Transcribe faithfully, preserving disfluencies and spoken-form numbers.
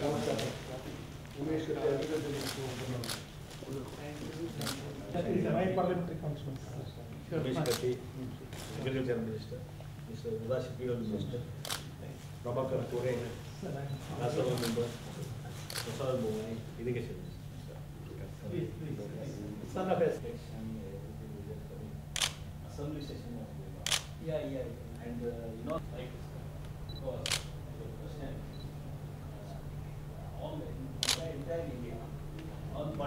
Agriculture Minister, Mister Udasipil Minister, Prabhakar Kore, NASA member, NASA Boy, Irrigation Minister. Please, please, stand up. Assembly session of E I A, yeah, yeah, yeah. And uh, you know, like because the question, all the entire India, all.